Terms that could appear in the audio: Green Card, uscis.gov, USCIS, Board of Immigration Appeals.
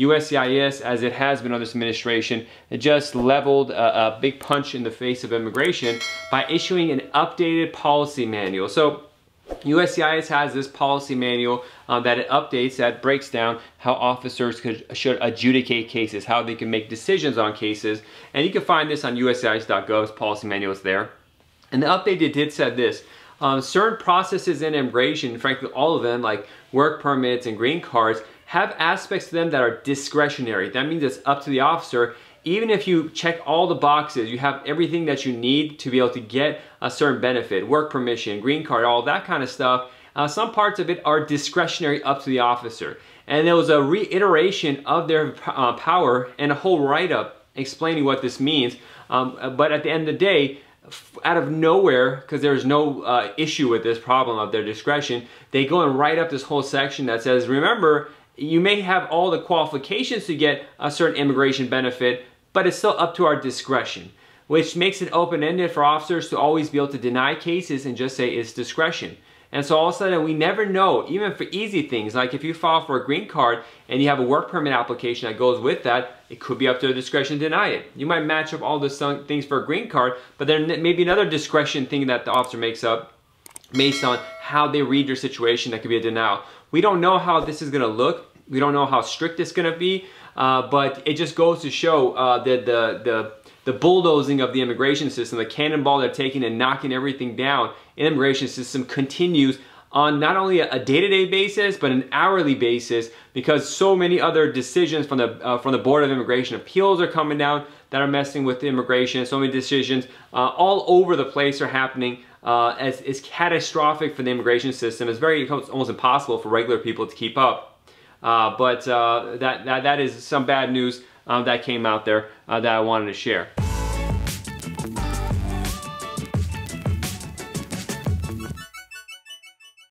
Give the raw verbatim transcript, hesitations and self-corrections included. U S C I S, as it has been under this administration, it just leveled a, a big punch in the face of immigration by issuing an updated policy manual. So U S C I S has this policy manual um, that it updates, that breaks down how officers could, should adjudicate cases, how they can make decisions on cases. And you can find this on U S C I S dot gov's policy manual is there. And the update it did said this, um, certain processes in immigration, frankly all of them, like work permits and green cards, have aspects to them that are discretionary. That means it's up to the officer. Even if you check all the boxes, you have everything that you need to be able to get a certain benefit, work permission, green card, all that kind of stuff. Uh, some parts of it are discretionary, up to the officer. And there was a reiteration of their uh, power and a whole write-up explaining what this means. Um, but at the end of the day, out of nowhere, because there's no uh, issue with this problem of their discretion, they go and write up this whole section that says, remember, you may have all the qualifications to get a certain immigration benefit, but it's still up to our discretion, which makes it open-ended for officers to always be able to deny cases and just say it's discretion. And so all of a sudden, we never know, even for easy things, like if you file for a green card and you have a work permit application that goes with that, it could be up to the discretion to deny it. You might match up all the things for a green card, but then maybe another discretion thing that the officer makes up based on how they read your situation that could be a denial. We don't know how this is gonna look. We don't know how strict it's gonna be, uh, but it just goes to show uh, the, the, the, the bulldozing of the immigration system, the cannonball they're taking and knocking everything down in the immigration system continues on not only a day-to-day basis, but an hourly basis, because so many other decisions from the, uh, from the Board of Immigration Appeals are coming down that are messing with immigration. So many decisions uh, all over the place are happening. Uh, as, it's catastrophic for the immigration system. It's very, it's almost impossible for regular people to keep up. Uh, but uh, that, that, that is some bad news um, that came out there uh, that I wanted to share.